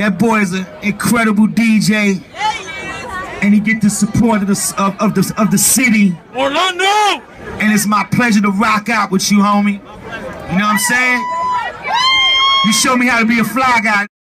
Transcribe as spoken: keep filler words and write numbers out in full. That boy is an incredible D J, and he get the support of the of, of the of the city. Orlando. And it's my pleasure to rock out with you, homie. You know what I'm saying? You show me how to be a fly guy.